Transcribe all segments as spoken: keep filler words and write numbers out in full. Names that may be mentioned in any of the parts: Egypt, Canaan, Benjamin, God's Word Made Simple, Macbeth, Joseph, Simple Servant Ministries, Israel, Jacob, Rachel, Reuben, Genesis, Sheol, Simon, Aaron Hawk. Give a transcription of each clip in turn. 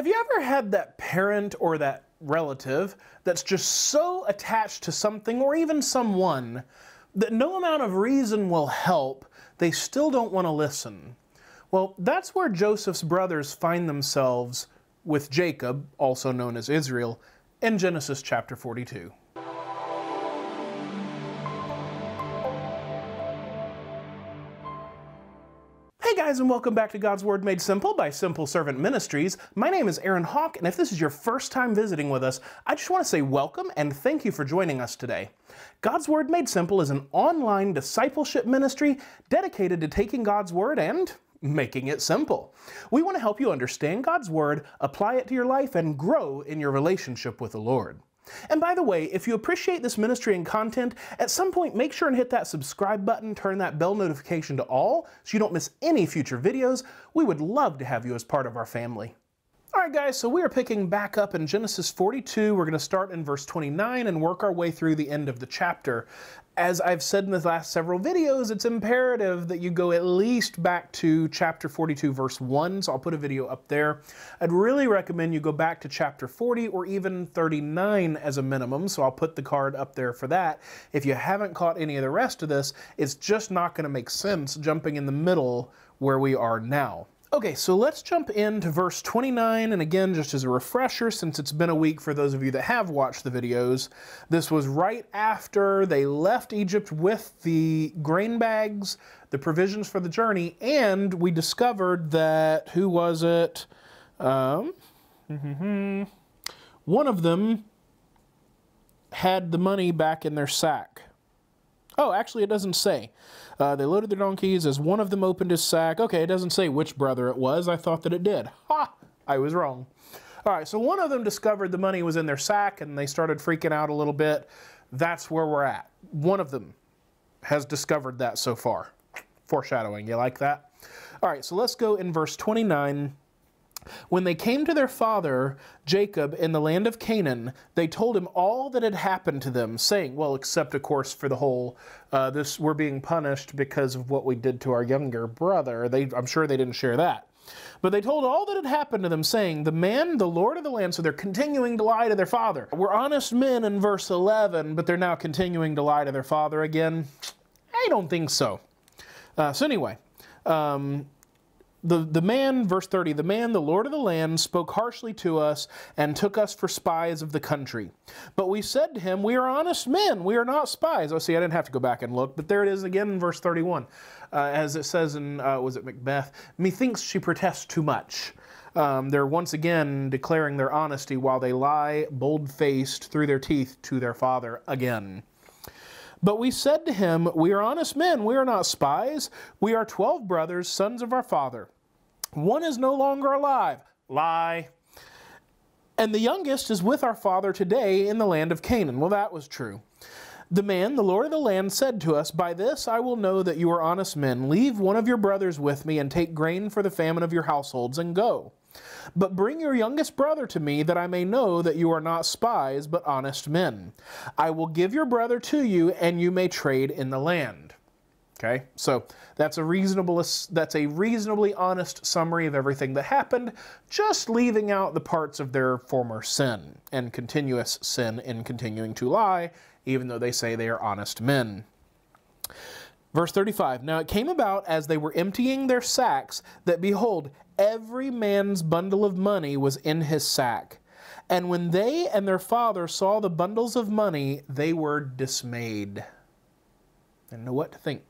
Have you ever had that parent or that relative that's just so attached to something or even someone that no amount of reason will help, they still don't want to listen? Well, that's where Joseph's brothers find themselves with Jacob, also known as Israel, in Genesis chapter forty-two. Hey guys, and welcome back to God's Word Made Simple by Simple Servant Ministries. My name is Aaron Hawk, and if this is your first time visiting with us, I just want to say welcome and thank you for joining us today. God's Word Made Simple is an online discipleship ministry dedicated to taking God's Word and making it simple. We want to help you understand God's Word, apply it to your life, and grow in your relationship with the Lord. And by the way, if you appreciate this ministry and content, at some point make sure and hit that subscribe button, turn that bell notification to all so you don't miss any future videos. We would love to have you as part of our family. Alright guys, so we are picking back up in Genesis forty-two. We're going to start in verse twenty-nine and work our way through the end of the chapter. As I've said in the last several videos, it's imperative that you go at least back to chapter forty-two, verse one, so I'll put a video up there. I'd really recommend you go back to chapter forty or even thirty-nine as a minimum, so I'll put the card up there for that. If you haven't caught any of the rest of this, it's just not going to make sense jumping in the middle where we are now. Okay, so let's jump into verse twenty-nine, and again, just as a refresher, since it's been a week for those of you that have watched the videos, this was right after they left Egypt with the grain bags, the provisions for the journey, and we discovered that, who was it? Um, one of them had the money back in their sack. Oh, actually, it doesn't say. Uh, they loaded their donkeys as one of them opened his sack. Okay, it doesn't say which brother it was. I thought that it did. Ha! I was wrong. All right, so one of them discovered the money was in their sack, and they started freaking out a little bit. That's where we're at. One of them has discovered that so far. Foreshadowing, you like that? All right, so let's go in verse twenty-nine. When they came to their father, Jacob, in the land of Canaan, they told him all that had happened to them, saying, well, except, of course, for the whole, uh, this, we're being punished because of what we did to our younger brother. They, I'm sure they didn't share that. But they told all that had happened to them, saying, the man, the Lord of the land, so they're continuing to lie to their father. We're honest men in verse eleven, but they're now continuing to lie to their father again. I don't think so. Uh, so anyway, um... The, the man, verse thirty, the man, the Lord of the land, spoke harshly to us and took us for spies of the country. But we said to him, we are honest men, we are not spies. Oh, see, I didn't have to go back and look, but there it is again in verse thirty-one. Uh, as it says in, uh, was it Macbeth? Methinks she protests too much. Um, they're once again declaring their honesty while they lie bold-faced through their teeth to their father again. But we said to him, we are honest men, we are not spies. We are twelve brothers, sons of our father. One is no longer alive. Lie. And the youngest is with our father today in the land of Canaan. Well, that was true. The man, the Lord of the land, said to us, by this I will know that you are honest men. Leave one of your brothers with me and take grain for the famine of your households and go. But bring your youngest brother to me, that I may know that you are not spies, but honest men. I will give your brother to you, and you may trade in the land. Okay, so that's a reasonable, that's a reasonably honest summary of everything that happened, just leaving out the parts of their former sin and continuous sin in continuing to lie, even though they say they are honest men. Verse thirty-five, now it came about as they were emptying their sacks that, behold, every man's bundle of money was in his sack. And when they and their father saw the bundles of money, they were dismayed. They didn't know what to think.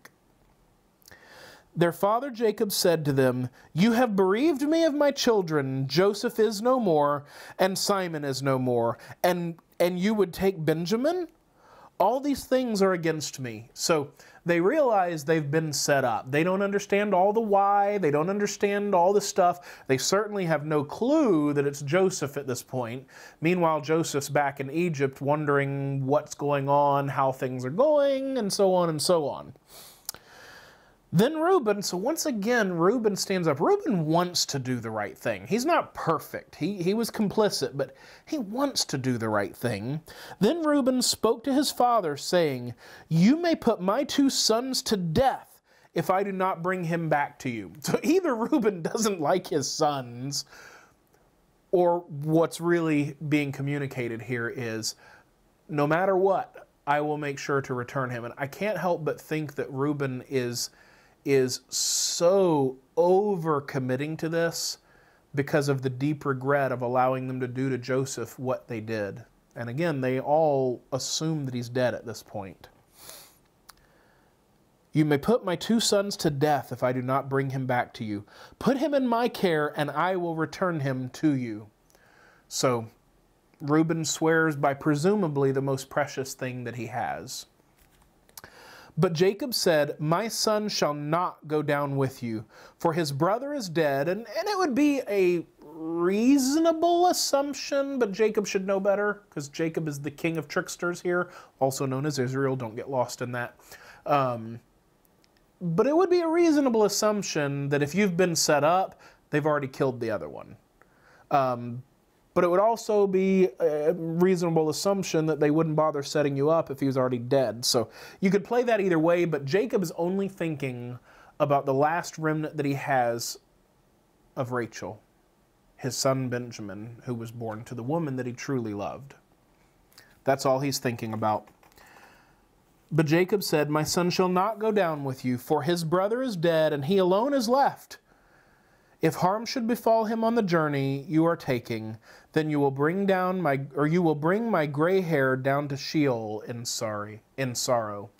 Their father Jacob said to them, you have bereaved me of my children. Joseph is no more, and Simon is no more. And, and you would take Benjamin? All these things are against me. So they realize they've been set up. They don't understand all the why. They don't understand all the stuff. They certainly have no clue that it's Joseph at this point. Meanwhile, Joseph's back in Egypt wondering what's going on, how things are going, and so on and so on. Then Reuben, so once again, Reuben stands up. Reuben wants to do the right thing. He's not perfect. He, he was complicit, but he wants to do the right thing. Then Reuben spoke to his father, saying, you may put my two sons to death if I do not bring him back to you. So either Reuben doesn't like his sons, or what's really being communicated here is, no matter what, I will make sure to return him. And I can't help but think that Reuben is, is so overcommitting to this because of the deep regret of allowing them to do to Joseph what they did. And again, they all assume that he's dead at this point. You may put my two sons to death if I do not bring him back to you. Put him in my care, and I will return him to you. So Reuben swears by presumably the most precious thing that he has. But Jacob said, my son shall not go down with you, for his brother is dead. And, and it would be a reasonable assumption, but Jacob should know better, because Jacob is the king of tricksters here, also known as Israel. Don't get lost in that. Um, but it would be a reasonable assumption that if you've been set up, they've already killed the other one. Um, but it would also be a reasonable assumption that they wouldn't bother setting you up if he was already dead. So you could play that either way, but Jacob is only thinking about the last remnant that he has of Rachel, his son Benjamin, who was born to the woman that he truly loved. That's all he's thinking about. But Jacob said, my son shall not go down with you, for his brother is dead, and he alone is left. If harm should befall him on the journey you are taking, then you will bring down my, or you will bring my gray hair down to Sheol in sorry, in sorrow.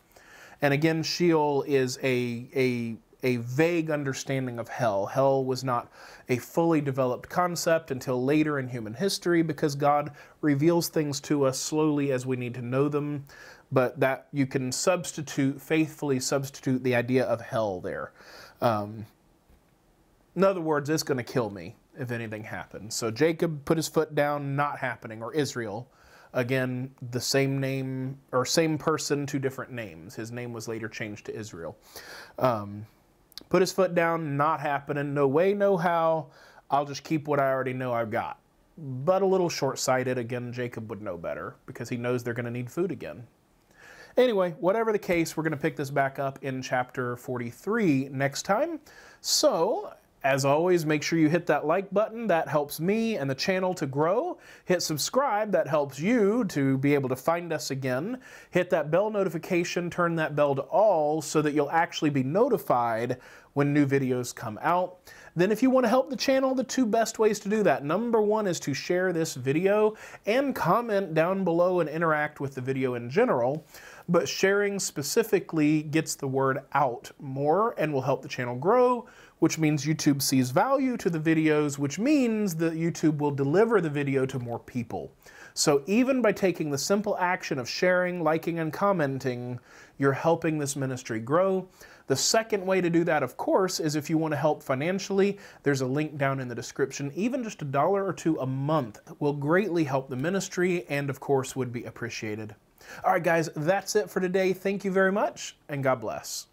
And again, Sheol is a a a vague understanding of hell. Hell was not a fully developed concept until later in human history, because God reveals things to us slowly as we need to know them. But that you can substitute, faithfully substitute the idea of hell there. Um, in other words, it's going to kill me if anything happens. So Jacob put his foot down, not happening, or Israel. Again, the same name, or same person, two different names. His name was later changed to Israel. Um, put his foot down, not happening, no way, no how. I'll just keep what I already know I've got. But a little short-sighted. Again, Jacob would know better, because he knows they're going to need food again. Anyway, whatever the case, we're going to pick this back up in chapter forty-three next time. So, as always, make sure you hit that like button. That helps me and the channel to grow. Hit subscribe. That helps you to be able to find us again. Hit that bell notification. Turn that bell to all so that you'll actually be notified when new videos come out. Then if you want to help the channel, the two best ways to do that. Number one is to share this video and comment down below and interact with the video in general. But sharing specifically gets the word out more and will help the channel grow, which means YouTube sees value to the videos, which means that YouTube will deliver the video to more people. So even by taking the simple action of sharing, liking, and commenting, you're helping this ministry grow. The second way to do that, of course, is if you want to help financially. There's a link down in the description. Even just a dollar or two a month will greatly help the ministry and, of course, would be appreciated. All right, guys, that's it for today. Thank you very much, and God bless.